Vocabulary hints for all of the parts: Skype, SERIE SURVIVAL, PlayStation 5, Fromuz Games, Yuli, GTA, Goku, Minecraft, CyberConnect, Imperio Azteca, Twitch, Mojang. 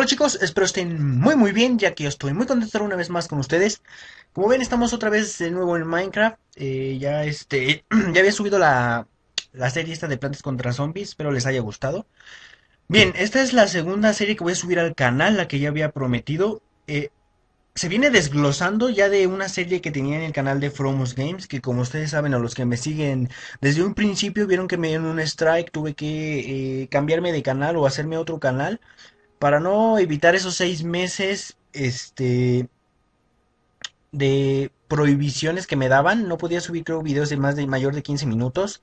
Hola chicos, espero estén muy bien, ya que yo estoy muy contento una vez más con ustedes. Como ven, estamos otra vez de nuevo en Minecraft. Ya había subido la serie esta de Plantas contra Zombies, espero les haya gustado. Bien, esta es la segunda serie que voy a subir al canal, la que ya había prometido. Se viene desglosando ya de una serie que tenía en el canal de Fromuz Games, que como ustedes saben, o los que me siguen desde un principio, vieron que me dieron un strike, tuve que cambiarme de canal o hacerme otro canal. Para no evitar esos 6 meses de prohibiciones que me daban. No podía subir, creo, videos de mayor de 15 minutos.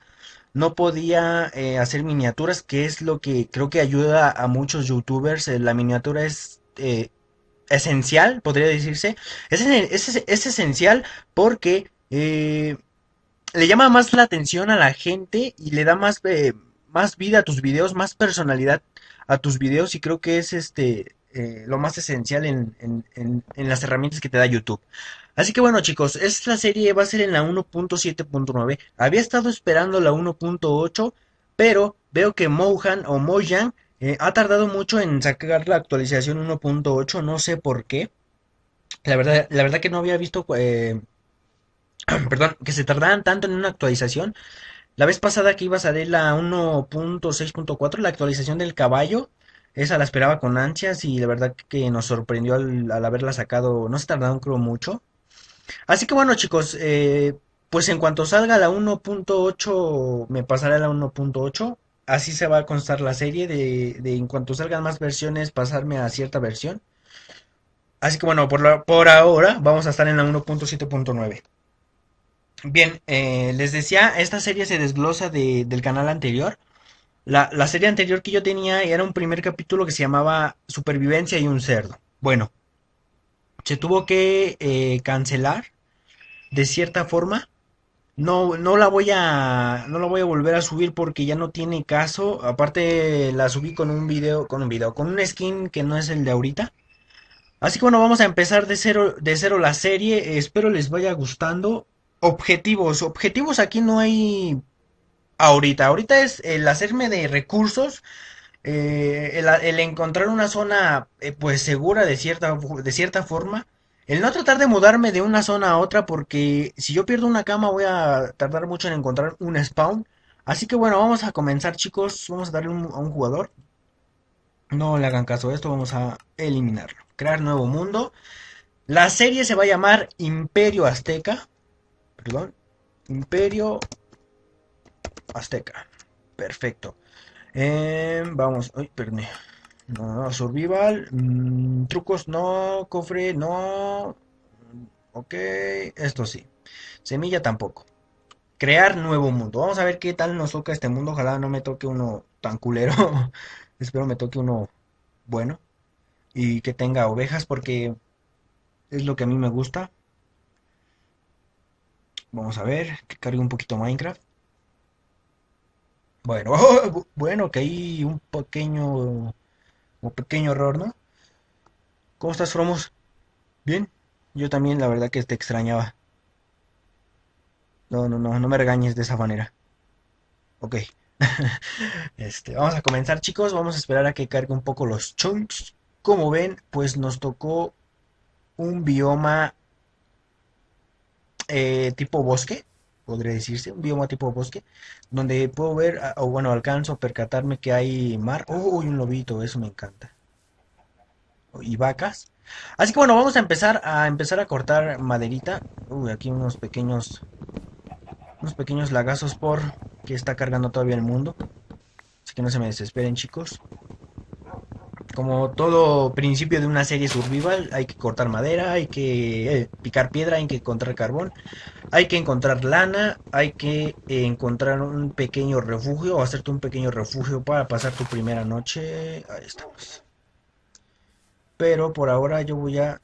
No podía hacer miniaturas, que es lo que creo que ayuda a muchos youtubers. La miniatura es esencial, podría decirse. Es esencial porque le llama más la atención a la gente y le da más vida a tus videos, más personalidad a tus videos, y creo que es lo más esencial en las herramientas que te da YouTube. Así que bueno chicos, esta serie va a ser en la 1.7.9. había estado esperando la 1.8, pero veo que Mojang ha tardado mucho en sacar la actualización 1.8, no sé por qué. La verdad que no había visto perdón, que se tardaran tanto en una actualización. La vez pasada que iba a salir la 1.6.4, la actualización del caballo, esa la esperaba con ansias y la verdad que nos sorprendió al haberla sacado. No se tardaron, creo, mucho. Así que bueno chicos, pues en cuanto salga la 1.8 me pasaré a la 1.8. Así se va a constar la serie de en cuanto salgan más versiones pasarme a cierta versión. Así que bueno, por ahora vamos a estar en la 1.7.9. Bien, les decía, esta serie se desglosa del canal anterior. La serie anterior que yo tenía era un primer capítulo que se llamaba Supervivencia y un cerdo. Bueno, se tuvo que cancelar de cierta forma. No la voy a volver a subir porque ya no tiene caso. Aparte la subí con con un skin que no es el de ahorita. Así que bueno, vamos a empezar de cero la serie. Espero les vaya gustando. Objetivos aquí no hay ahorita es el hacerme de recursos, el encontrar una zona pues segura de cierta forma, el no tratar de mudarme de una zona a otra, porque si yo pierdo una cama voy a tardar mucho en encontrar un spawn. Así que bueno, vamos a comenzar chicos, vamos a darle a un jugador. No le hagan caso a esto, vamos a eliminarlo. Crear nuevo mundo. La serie se va a llamar Imperio Azteca. Perdón, Imperio Azteca. Perfecto. Vamos, ay, perdón. No, survival, trucos no, cofre no. Ok, esto sí. Semilla tampoco. Crear nuevo mundo. Vamos a ver qué tal nos toca este mundo. Ojalá no me toque uno tan culero. Espero me toque uno bueno y que tenga ovejas, porque es lo que a mí me gusta. Vamos a ver, que cargue un poquito Minecraft. Bueno, bueno, que hay un pequeño error, ¿no? ¿Cómo estás, Fromuz? Bien, yo también, la verdad que te extrañaba. No me regañes de esa manera. Ok. Vamos a comenzar, chicos. Vamos a esperar a que cargue un poco los chunks. Como ven, pues nos tocó un bioma tipo bosque, podría decirse, un bioma tipo bosque, donde puedo ver, o bueno, alcanzo a percatarme que hay mar. ¡Oh, un lobito! Eso me encanta. Y vacas. Así que bueno, vamos a empezar a cortar maderita. Uy, aquí unos pequeños lagazos porque está cargando todavía el mundo. Así que no se me desesperen, chicos. Como todo principio de una serie survival, hay que cortar madera, hay que picar piedra, hay que encontrar carbón, hay que encontrar lana, hay que encontrar un pequeño refugio o hacerte un pequeño refugio para pasar tu primera noche. Ahí estamos. Pero por ahora yo voy a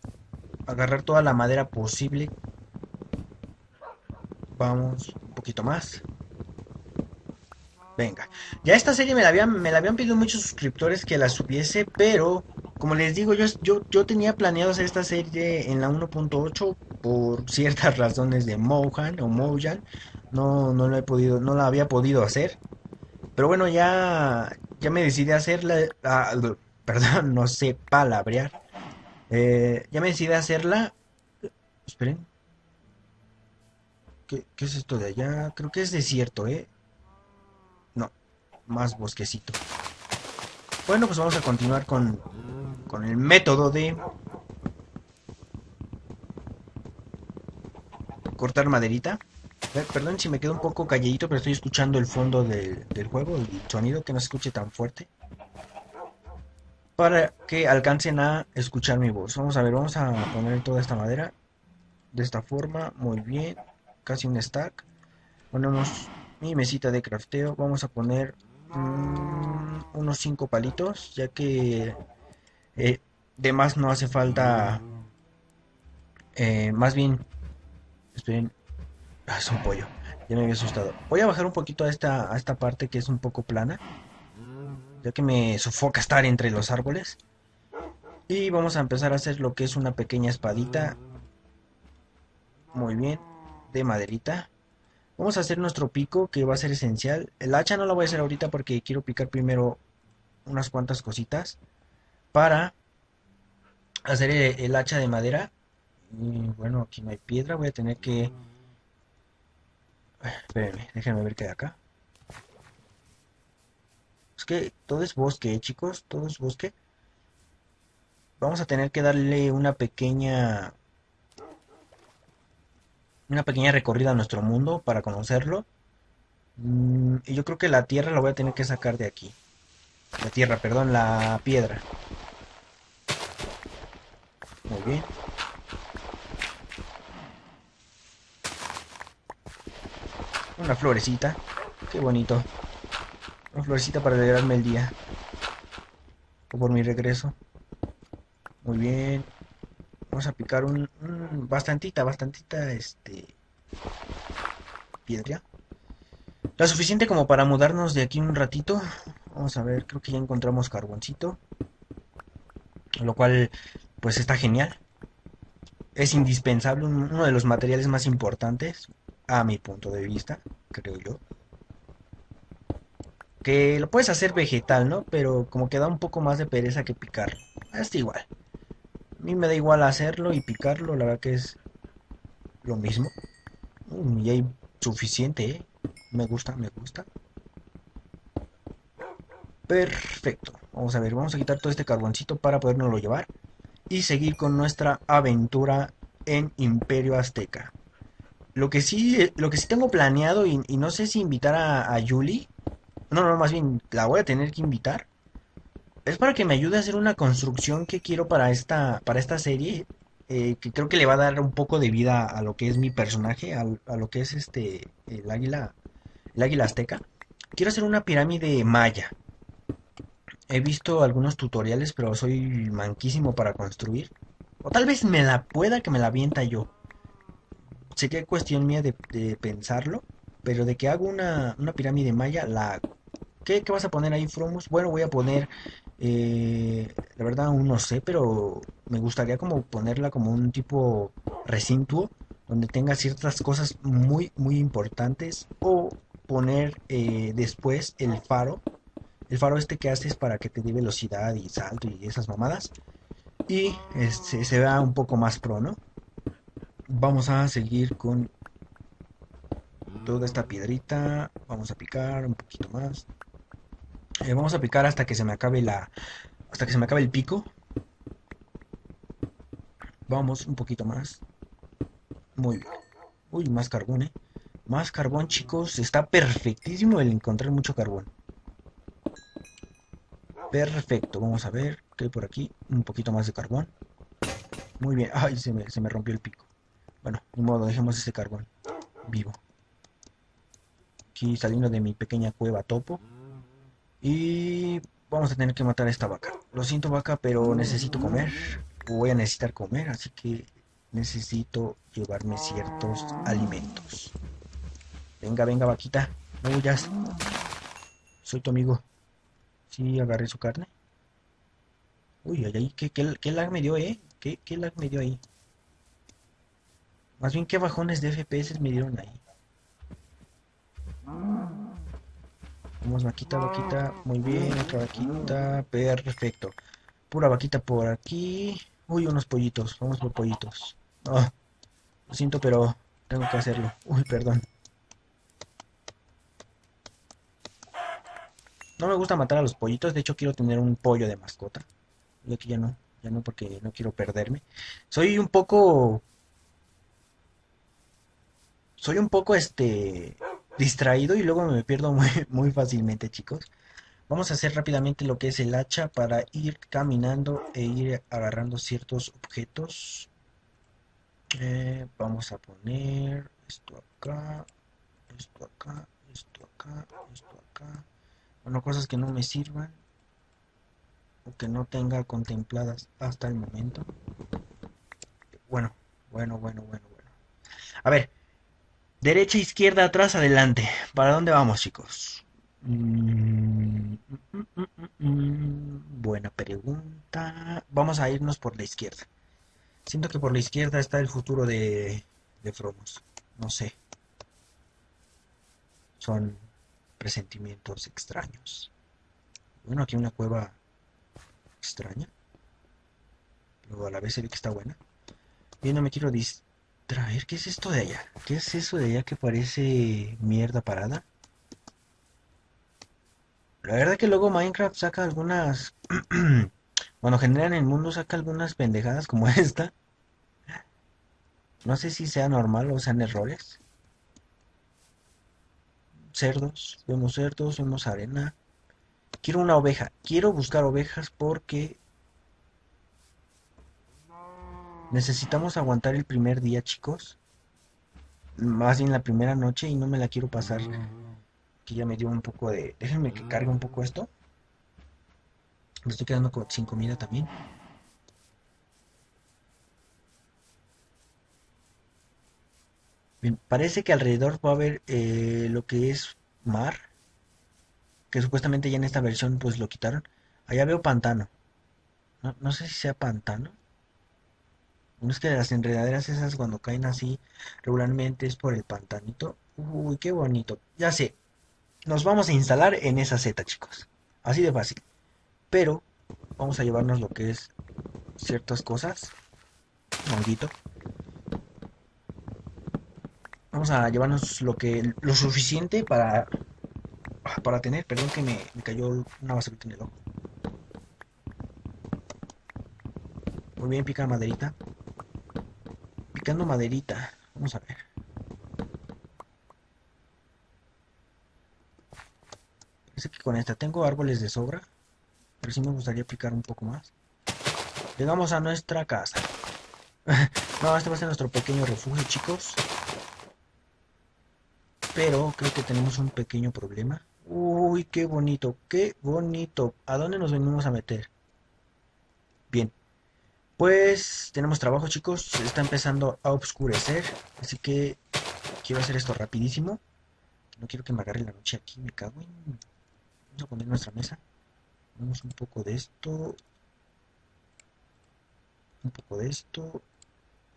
agarrar toda la madera posible. Vamos, un poquito más. Venga, ya esta serie me la habían pedido muchos suscriptores que la subiese, pero como les digo, yo tenía planeado hacer esta serie en la 1.8 por ciertas razones de Mojang, no la había podido hacer. Pero bueno, ya me decidí hacerla, Perdón, no sé palabrear. Ya me decidí a hacerla. Esperen. ¿Qué es esto de allá? Creo que es desierto, ¿eh? No, más bosquecito. Bueno, pues vamos a continuar con el método de cortar maderita. Perdón si me quedo un poco calladito, pero estoy escuchando el fondo del juego, el sonido, que no se escuche tan fuerte, para que alcancen a escuchar mi voz. Vamos a ver, vamos a poner toda esta madera de esta forma, muy bien, casi un stack. Ponemos mi mesita de crafteo, vamos a poner unos 5 palitos, ya que de más no hace falta, más bien, esperen. Ah, es un pollo, ya me había asustado. Voy a bajar un poquito a esta parte que es un poco plana, ya que me sofoca estar entre los árboles. Y vamos a empezar a hacer lo que es una pequeña espadita. Muy bien, de maderita. Vamos a hacer nuestro pico, que va a ser esencial. El hacha no la voy a hacer ahorita porque quiero picar primero unas cuantas cositas para hacer el hacha de madera. Y bueno, aquí no hay piedra, voy a tener que... Espérenme, déjenme ver qué hay acá. Es que todo es bosque, chicos, todo es bosque. Vamos a tener que darle una pequeña recorrida a nuestro mundo para conocerlo. Y yo creo que la tierra la voy a tener que sacar de aquí. La tierra, perdón, la piedra. Muy bien. Una florecita, qué bonito. Una florecita para alegrarme el día. O por mi regreso. Muy bien. Vamos a picar bastantita piedra. Lo suficiente como para mudarnos de aquí un ratito. Vamos a ver, creo que ya encontramos carboncito. Lo cual, pues está genial. Es indispensable, uno de los materiales más importantes. A mi punto de vista, creo yo. Que lo puedes hacer vegetal, ¿no? Pero como que da un poco más de pereza que picarlo. Está igual. A mí me da igual hacerlo y picarlo, la verdad que es lo mismo. Y hay suficiente, ¿eh? Me gusta. Perfecto. Vamos a ver, vamos a quitar todo este carboncito para podérnoslo llevar. Y seguir con nuestra aventura en Imperio Azteca. Lo que sí tengo planeado, y no sé si invitar a Yuli, no, más bien la voy a tener que invitar, es para que me ayude a hacer una construcción que quiero para esta serie, que creo que le va a dar un poco de vida a lo que es mi personaje, a lo que es el águila azteca. Quiero hacer una pirámide maya. He visto algunos tutoriales, pero soy manquísimo para construir, o tal vez me la avienta yo. Sería cuestión mía de pensarlo, pero de que hago una pirámide maya, la hago. ¿Qué vas a poner ahí, Fromuz? Bueno, voy a poner, la verdad aún no sé, pero me gustaría como ponerla como un tipo recinto, donde tenga ciertas cosas muy, muy importantes, o poner después el faro que haces para que te dé velocidad y salto y esas mamadas, y se vea un poco más pro, ¿no? Vamos a seguir con toda esta piedrita. Vamos a picar un poquito más. Vamos a picar hasta que se me acabe el pico. Vamos un poquito más. Muy bien. Uy, más carbón, Más carbón, chicos. Está perfectísimo el encontrar mucho carbón. Perfecto. Vamos a ver qué hay por aquí. Un poquito más de carbón. Muy bien. Ay, se me rompió el pico. Bueno, ni modo, dejemos este carbón vivo. Aquí saliendo de mi pequeña cueva topo. Y vamos a tener que matar a esta vaca. Lo siento, vaca, pero necesito comer. Voy a necesitar comer, así que necesito llevarme ciertos alimentos. Venga, venga, vaquita. No huyas. Soy tu amigo. Sí, agarré su carne. Uy, ay, ay, qué lag me dio, ¿eh? ¿Qué lag me dio ahí? Más bien, ¿qué bajones de FPS me dieron ahí? Vamos, vaquita, vaquita. Muy bien, otra vaquita. Perfecto. Pura vaquita por aquí. Uy, unos pollitos. Vamos por pollitos. Oh, lo siento, pero tengo que hacerlo. Uy, perdón. No me gusta matar a los pollitos. De hecho, quiero tener un pollo de mascota. Y aquí ya no, porque no quiero perderme. Soy un poco... distraído y luego me pierdo muy fácilmente, chicos. Vamos a hacer rápidamente lo que es el hacha para ir caminando e ir agarrando ciertos objetos. Vamos a poner esto acá, esto acá, esto acá, esto acá. Bueno, cosas que no me sirvan o que no tenga contempladas hasta el momento. Bueno. A ver. Derecha, izquierda, atrás, adelante. ¿Para dónde vamos, chicos? Buena pregunta. Vamos a irnos por la izquierda. Siento que por la izquierda está el futuro de Fromuz. No sé. Son presentimientos extraños. Bueno, aquí una cueva extraña. Pero a la vez se ve que está buena. Yo no me quiero distraer. ¿Qué es esto de allá? ¿Qué es eso de allá que parece mierda parada? La verdad que luego Minecraft saca algunas... Cuando generan el mundo saca algunas pendejadas como esta. No sé si sea normal o sean errores. Cerdos, vemos arena. Quiero una oveja. Quiero buscar ovejas porque... necesitamos aguantar el primer día, chicos. Más bien la primera noche y no me la quiero pasar. Que ya me dio un poco de... déjenme que cargue un poco esto. Me estoy quedando sin comida también. Bien, parece que alrededor va a haber lo que es mar. Que supuestamente ya en esta versión pues lo quitaron. Allá veo pantano. No sé si sea pantano. No es que las enredaderas esas cuando caen así regularmente es por el pantanito. Uy, qué bonito. Ya sé. Nos vamos a instalar en esa seta, chicos. Así de fácil. Pero vamos a llevarnos lo que es ciertas cosas. Un honguito. Vamos a llevarnos lo suficiente para tener. Perdón que me cayó una basurita en el ojo. Muy bien, pica maderita. Picando maderita, vamos a ver. Parece que con esta tengo árboles de sobra, pero sí me gustaría picar un poco más. Llegamos a nuestra casa. No, este va a ser nuestro pequeño refugio, chicos. Pero creo que tenemos un pequeño problema. Uy, qué bonito, qué bonito. ¿A dónde nos venimos a meter? Bien. Pues tenemos trabajo, chicos, se está empezando a oscurecer, así que quiero hacer esto rapidísimo. No quiero que me agarre la noche aquí, me cago en... Vamos a poner nuestra mesa. Vamos un poco de esto. Un poco de esto.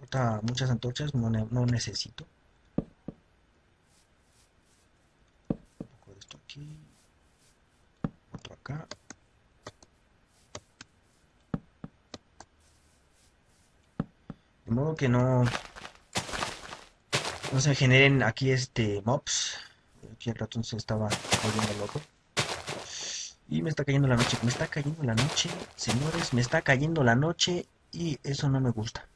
Otra, muchas antorchas, no necesito. Un poco de esto aquí. Otro acá. De modo que no se generen aquí mobs. Aquí el ratón se estaba volviendo loco. Y me está cayendo la noche. Señores, me está cayendo la noche. Y eso no me gusta.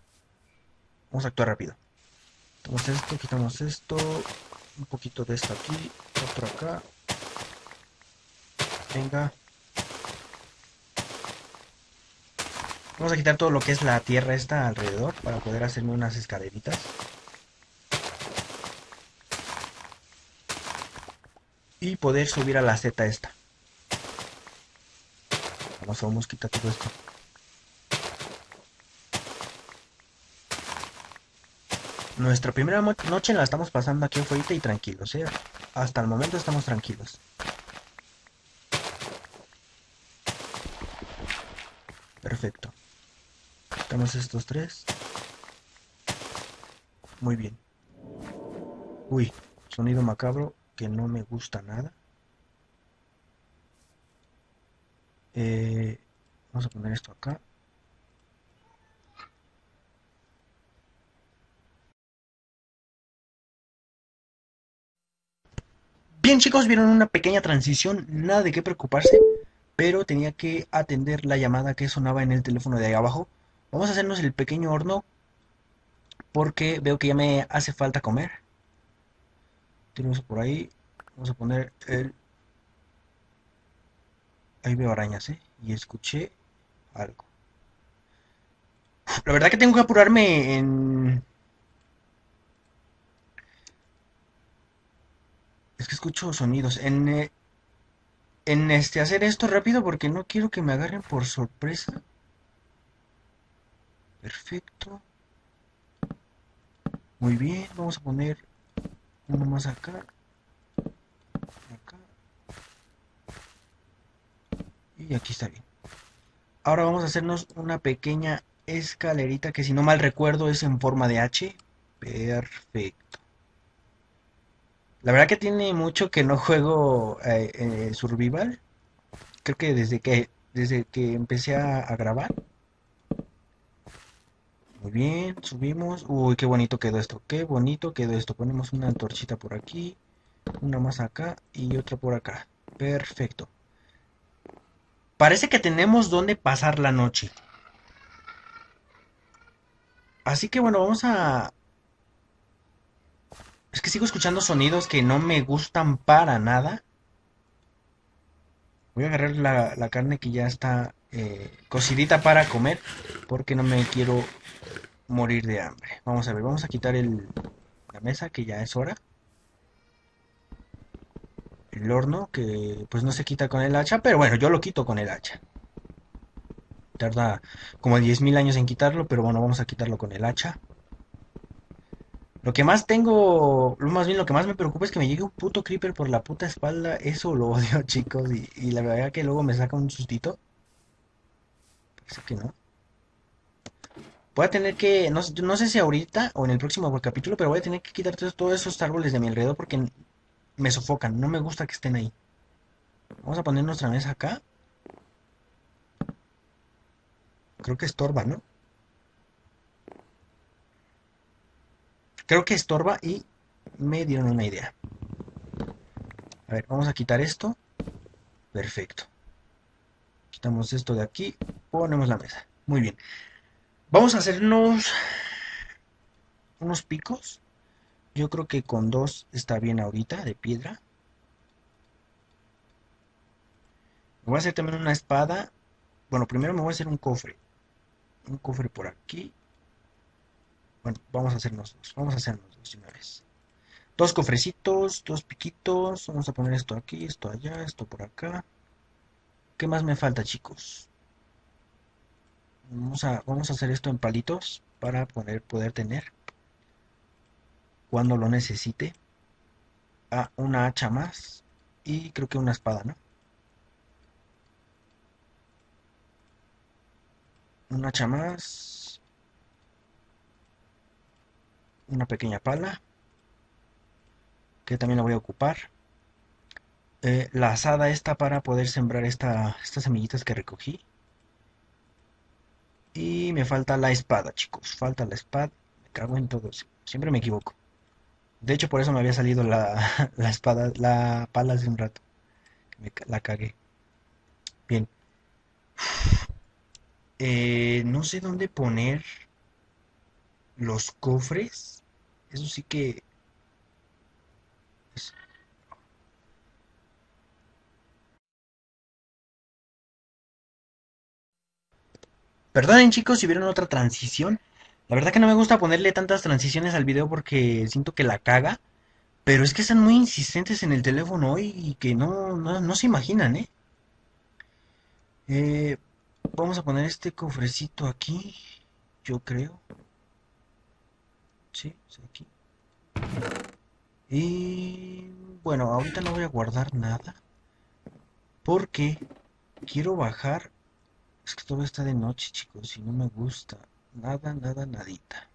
Vamos a actuar rápido. Quitamos esto. Un poquito de esto aquí. Otro acá. Venga. Vamos a quitar todo lo que es la tierra esta alrededor para poder hacerme unas escaleritas. Y poder subir a la seta esta. Vamos, quita todo esto. Nuestra primera noche la estamos pasando aquí afuera y tranquilos, ¿eh? Hasta el momento estamos tranquilos. Perfecto. Quitamos estos tres. Muy bien. Uy, sonido macabro que no me gusta nada. Vamos a poner esto acá. Bien, chicos, vieron una pequeña transición, nada de qué preocuparse, pero tenía que atender la llamada que sonaba en el teléfono de ahí abajo. Vamos a hacernos el pequeño horno porque veo que ya me hace falta comer. Tenemos por ahí, vamos a poner el... Ahí veo arañas, y escuché algo. La verdad que tengo que apurarme en... Es que escucho sonidos, en hacer esto rápido porque no quiero que me agarren por sorpresa. Perfecto. Muy bien, vamos a poner uno más acá. Acá. Y aquí está bien. Ahora vamos a hacernos una pequeña escalerita que si no mal recuerdo es en forma de H. Perfecto. La verdad que tiene mucho que no juego Survival. Creo que desde que empecé a grabar. Muy bien, subimos. Uy, qué bonito quedó esto. Qué bonito quedó esto. Ponemos una antorchita por aquí. Una más acá y otra por acá. Perfecto. Parece que tenemos donde pasar la noche. Así que bueno, vamos a... Es que sigo escuchando sonidos que no me gustan para nada. Voy a agarrar la carne que ya está cocidita para comer. Porque no me quiero morir de hambre. Vamos a ver, vamos a quitar la mesa que ya es hora. El horno que pues no se quita con el hacha. Pero bueno, yo lo quito con el hacha. Tarda como 10.000 años en quitarlo. Pero bueno, vamos a quitarlo con el hacha. Lo que más tengo, más bien lo que más me preocupa es que me llegue un puto creeper por la puta espalda. Eso lo odio, chicos. Y la verdad que luego me saca un sustito. Parece que no. Voy a tener que, no sé si ahorita o en el próximo capítulo, pero voy a tener que quitar todos esos árboles de mi alrededor porque me sofocan. No me gusta que estén ahí. Vamos a poner nuestra mesa acá. Creo que estorba, ¿no? Creo que estorba y me dieron una idea. A ver, vamos a quitar esto. Perfecto. Quitamos esto de aquí. Ponemos la mesa. Muy bien. Vamos a hacernos unos picos. Yo creo que con 2 está bien ahorita, de piedra. Me voy a hacer también una espada. Bueno, primero me voy a hacer un cofre. Un cofre por aquí. Bueno, vamos a hacernos 2. Vamos a hacernos 2 de una vez. 2 cofrecitos, 2 piquitos. Vamos a poner esto aquí, esto allá, esto por acá. ¿Qué más me falta, chicos? Vamos a hacer esto en palitos para poder tener, cuando lo necesite, una hacha más y creo que una espada, ¿no? Una hacha más. Una pequeña pala que también la voy a ocupar, la azada esta para poder sembrar estas semillitas que recogí, y me falta la espada, chicos, falta la espada. Me cago en todo, siempre me equivoco. De hecho, por eso me había salido la espada, la pala hace un rato, la cagué. Bien, no sé dónde poner los cofres. Eso sí que... Perdonen, chicos, si vieron otra transición. La verdad que no me gusta ponerle tantas transiciones al video porque siento que la caga. Pero es que están muy insistentes en el teléfono hoy y que no se imaginan, vamos a poner este cofrecito aquí, yo creo. Sí, aquí. Y bueno, ahorita no voy a guardar nada porque quiero bajar. Es que todo está de noche, chicos, y no me gusta nadita.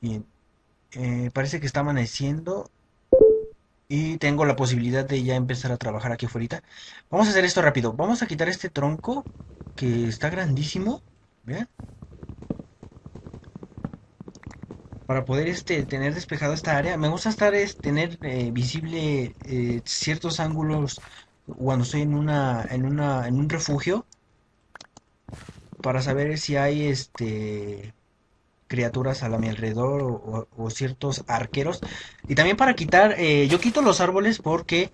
Bien, parece que está amaneciendo y tengo la posibilidad de ya empezar a trabajar aquí afuera. Vamos a hacer esto rápido. Vamos a quitar este tronco que está grandísimo. Vean. Para poder tener despejado esta área. Me gusta tener visible ciertos ángulos cuando estoy en un refugio. Para saber si hay criaturas a mi alrededor o ciertos arqueros. Y también para quitar, yo quito los árboles porque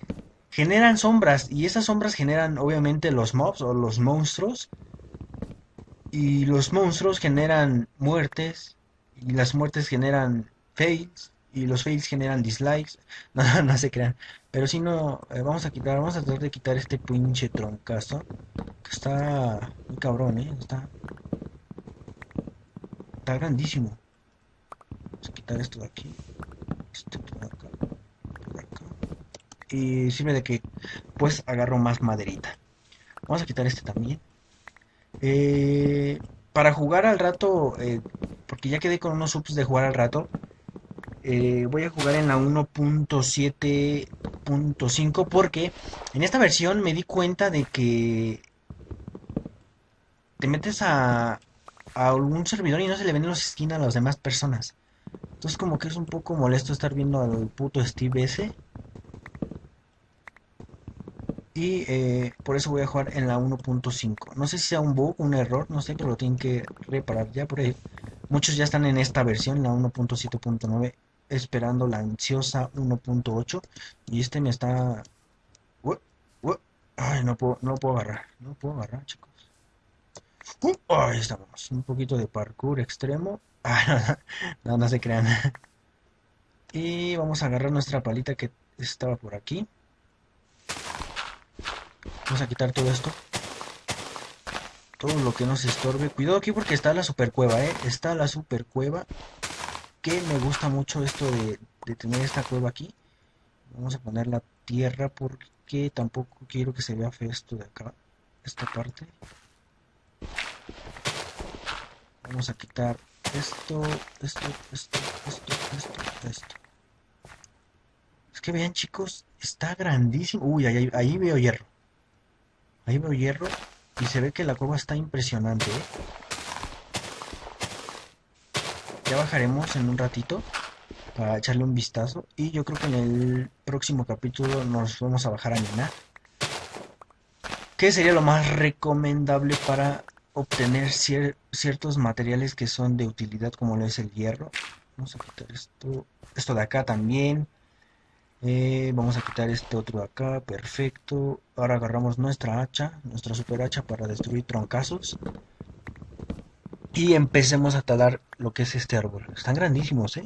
generan sombras. Y esas sombras generan obviamente los mobs o los monstruos. Y los monstruos generan muertes. Y las muertes generan fails. Y los fails generan dislikes. No, no se crean. Pero si no, vamos a tratar de quitar este pinche troncazo. Que está muy cabrón, está grandísimo. Vamos a quitar esto de aquí. Esto por acá. Por acá. Y sirve de que pues agarro más maderita. Vamos a quitar este también. Para jugar al rato. Porque ya quedé con unos subs de jugar al rato. Voy a jugar en la 1.7.5 porque en esta versión me di cuenta de que te metes a algún servidor y no se le ven los skins a las demás personas. Entonces como que es un poco molesto estar viendo al puto Steve ese. Y por eso voy a jugar en la 1.5. No sé si sea un bug, un error, no sé, pero lo tienen que reparar ya por ahí. Muchos ya están en esta versión, la 1.7.9, esperando la ansiosa 1.8. Y me está... Ay, no puedo agarrar, chicos. Ahí estamos. Un poquito de parkour extremo. No se crean. Y vamos a agarrar nuestra palita que estaba por aquí. Vamos a quitar todo esto. Todo lo que nos estorbe. Cuidado aquí porque está la super cueva, Está la super cueva. Que me gusta mucho esto de tener esta cueva aquí. Vamos a poner la tierra porque tampoco quiero que se vea feo esto de acá. Esta parte. Vamos a quitar esto. Es que vean, chicos. Está grandísimo. Uy, ahí veo hierro. Ahí veo hierro. Y se ve que la cueva está impresionante, Ya bajaremos en un ratito para echarle un vistazo. Y yo creo que en el próximo capítulo nos vamos a bajar a minar. Que sería lo más recomendable para obtener ciertos materiales que son de utilidad, como lo es el hierro. Vamos a quitar esto de acá también. Vamos a quitar este otro de acá, perfecto. Ahora agarramos nuestra hacha, nuestra super hacha para destruir troncazos. Y empecemos a talar lo que es este árbol. Están grandísimos,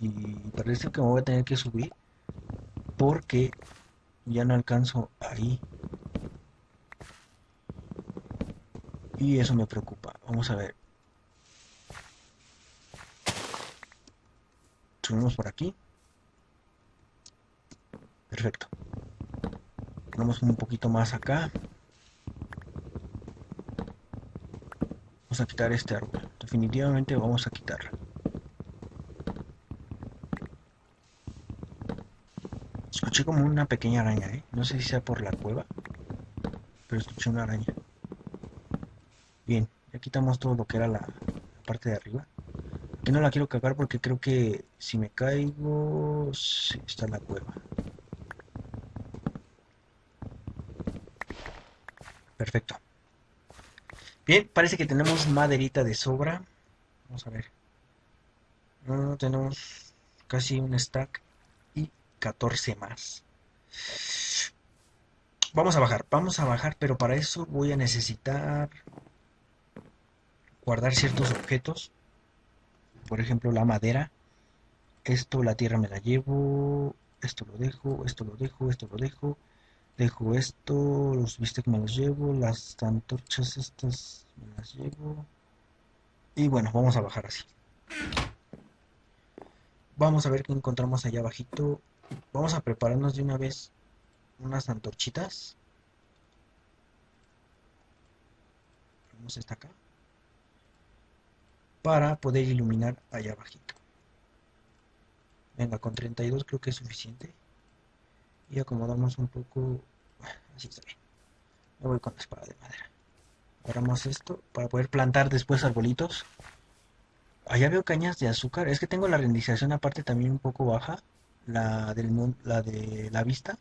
Y parece que me voy a tener que subir porque ya no alcanzo ahí. Y eso me preocupa, vamos a ver. Subimos por aquí. Perfecto. Ponemos un poquito más acá. Vamos a quitar este árbol. Definitivamente vamos a quitar. Escuché como una pequeña araña, No sé si sea por la cueva, pero escuché una araña. Bien, ya quitamos todo lo que era la parte de arriba. Aquí no la quiero cagar porque creo que si me caigo... Sí, está en la cueva. Perfecto. Bien, parece que tenemos maderita de sobra. Vamos a ver. Tenemos casi un stack y 14 más. Vamos a bajar, pero para eso voy a necesitar guardar ciertos objetos. Por ejemplo, la madera. Esto, la tierra me la llevo. Esto lo dejo. Dejo esto, los bistecs me los llevo, las antorchas estas me las llevo. Y bueno, vamos a bajar así. Vamos a ver qué encontramos allá abajito. Vamos a prepararnos de una vez unas antorchitas. Vamos hasta acá. Para poder iluminar allá abajito. Venga, con 32 creo que es suficiente. y acomodamos un poco, así está bien. Me voy con la espada de madera. Agarramos esto para poder plantar después arbolitos. Allá veo cañas de azúcar. Es que tengo la renderización aparte también un poco baja, la de la vista.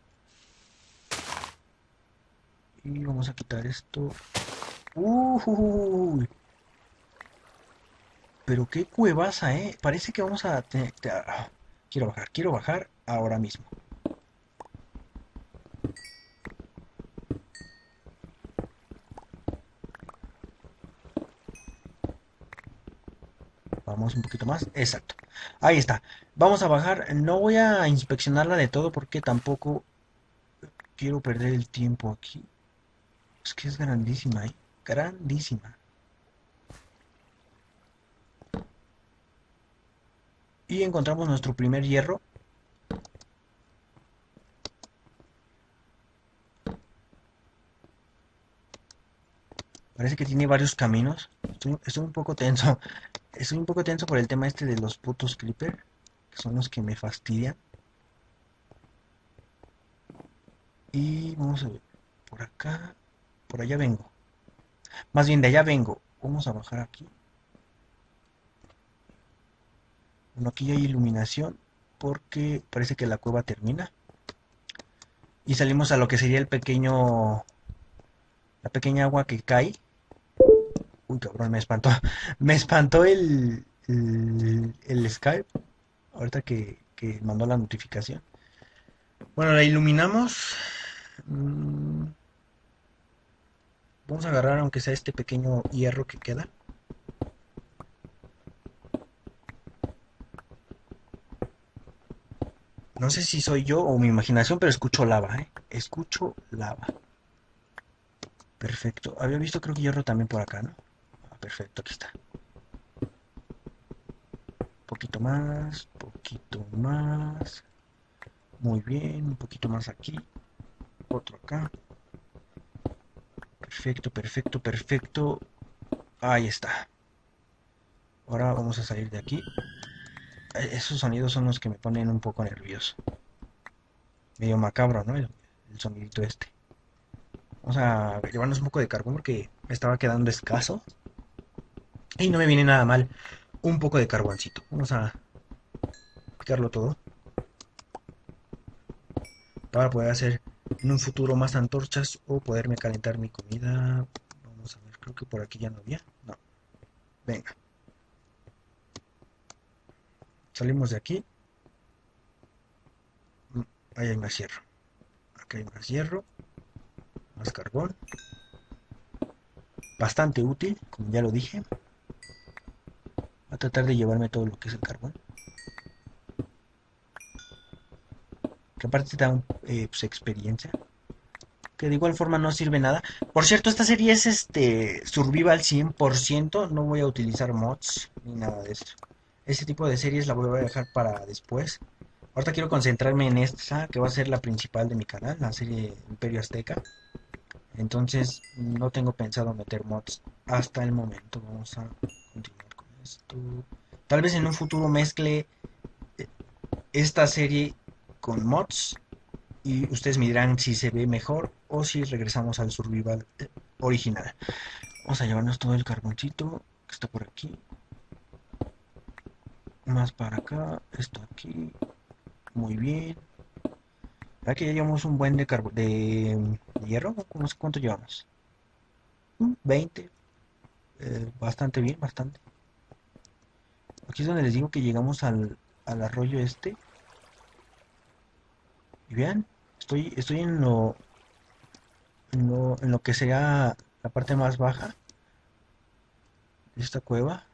Y vamos a quitar esto. Uy. Pero qué cuevaza, ¿eh? Parece que vamos a tener... quiero bajar ahora mismo. Vamos un poquito más, exacto, ahí está, vamos a bajar. No voy a inspeccionarla de todo porque tampoco quiero perder el tiempo aquí. Es que es grandísima, ¿eh? Grandísima. Y encontramos nuestro primer hierro. Parece que tiene varios caminos. Estoy un poco tenso. Estoy un poco tenso por el tema este de los putos creeper, que son los que me fastidian. Y vamos a ver, por acá, por allá vengo. Más bien de allá vengo. Vamos a bajar aquí. Bueno, aquí ya hay iluminación porque parece que la cueva termina. Y salimos a lo que sería el pequeño... la pequeña agua que cae. Uy, cabrón, me espantó. Me espantó el Skype. Ahorita que mandó la notificación. Bueno, la iluminamos. Vamos a agarrar aunque sea este pequeño hierro que queda. No sé si soy yo o mi imaginación, pero escucho lava, ¿eh? Escucho lava. Perfecto. Había visto creo que hierro también por acá, ¿no? Perfecto, aquí está. Poquito más, poquito más. Muy bien, un poquito más aquí. Otro acá. Perfecto, perfecto, perfecto. Ahí está. Ahora vamos a salir de aquí. Esos sonidos son los que me ponen un poco nervioso. Medio macabro, ¿no? El sonidito este. Vamos a llevarnos un poco de carbón porque me estaba quedando escaso. Y no me viene nada mal un poco de carboncito. Vamos a picarlo todo. Para poder hacer en un futuro más antorchas o poderme calentar mi comida. Vamos a ver, creo que por aquí ya no había. No. Venga. Salimos de aquí. Ahí hay más hierro. Acá hay más hierro. Más carbón. Bastante útil, como ya lo dije. Voy a tratar de llevarme todo lo que es el carbón. Que aparte te da pues, experiencia. Que de igual forma no sirve nada. Por cierto, esta serie es survival 100%. No voy a utilizar mods ni nada de esto. Este tipo de series la voy a dejar para después. Ahorita quiero concentrarme en esta, que va a ser la principal de mi canal, la serie Imperio Azteca. Entonces no tengo pensado meter mods hasta el momento. Vamos a continuar con esto. Tal vez en un futuro mezcle esta serie con mods. Y ustedes me dirán si se ve mejor o si regresamos al survival original. Vamos a llevarnos todo el carboncito que está por aquí. Más para acá, esto aquí, muy bien. Aquí ya llevamos un buen de hierro, no sé cuánto llevamos, 20, bastante bien, bastante. Aquí es donde les digo que llegamos al arroyo este. Y vean, estoy en lo que será la parte más baja de esta cueva.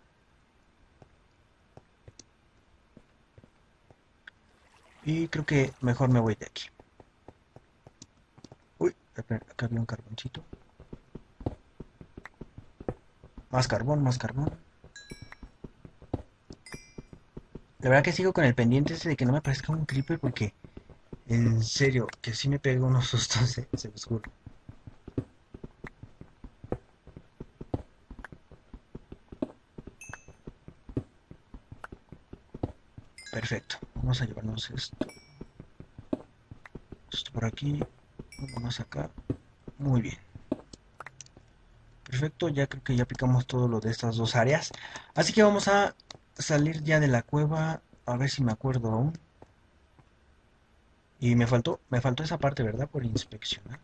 Y creo que mejor me voy de aquí. Uy, acá había un carboncito. Más carbón, más carbón. La verdad que sigo con el pendiente ese de que no me parezca un creeper porque... en serio, que sí me pego unos sustos, se los juro. Perfecto. Vamos a llevarnos esto. por aquí, uno más acá. Muy bien. Perfecto, ya creo que ya aplicamos todo lo de estas dos áreas. Así que vamos a salir ya de la cueva. A ver si me acuerdo aún. Y me faltó esa parte, ¿verdad? Por inspeccionar.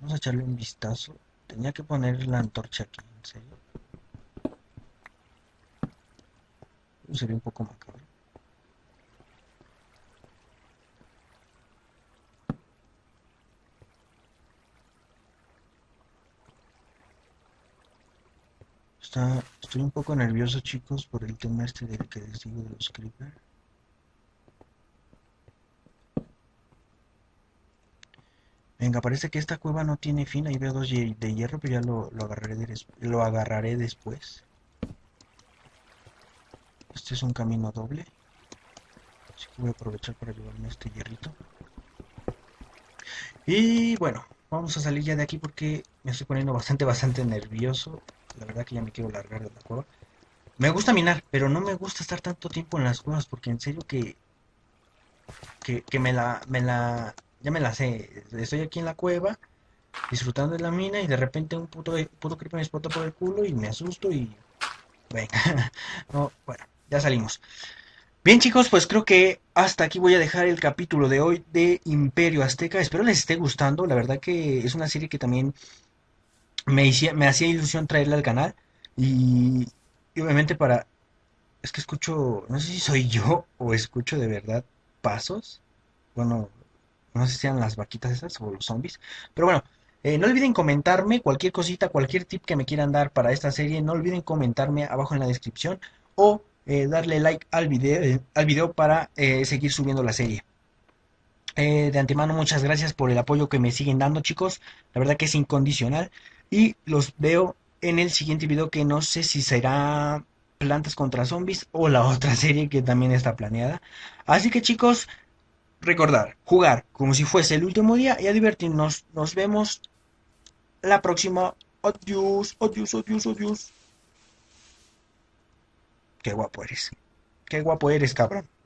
Vamos a echarle un vistazo. Tenía que poner la antorcha aquí, en serio. Sería un poco macabro. Estoy un poco nervioso, chicos, por el tema este del que les digo de los creepers. Venga, parece que esta cueva no tiene fin. Ahí veo dos de hierro, pero ya lo agarraré después. Este es un camino doble. Así que voy a aprovechar para llevarme este hierrito. Y bueno, vamos a salir ya de aquí porque me estoy poniendo bastante nervioso. La verdad que ya me quiero largar de la cueva. Me gusta minar, pero no me gusta estar tanto tiempo en las cuevas porque en serio que ya me la sé. Estoy aquí en la cueva disfrutando de la mina y de repente un puto creeper me explota por el culo y me asusto y... Venga, no, bueno, ya salimos. Bien, chicos, pues creo que hasta aquí voy a dejar el capítulo de hoy de Imperio Azteca. Espero les esté gustando. La verdad que es una serie que también me hacía ilusión traerla al canal. Y obviamente para... Es que escucho... No sé si soy yo o escucho de verdad pasos. Bueno, no sé si sean las vaquitas esas o los zombies. Pero bueno. No olviden comentarme cualquier cosita, cualquier tip que me quieran dar para esta serie. No olviden comentarme abajo en la descripción o darle like al video para seguir subiendo la serie. De antemano, muchas gracias por el apoyo que me siguen dando, chicos. La verdad que es incondicional. Y los veo en el siguiente video que no sé si será Plantas contra Zombies o la otra serie que también está planeada. Así que, chicos, recordar, jugar como si fuese el último día y a divertirnos. Nos vemos la próxima. Adiós, adiós, adiós, adiós. Qué guapo eres. Qué guapo eres, cabrón.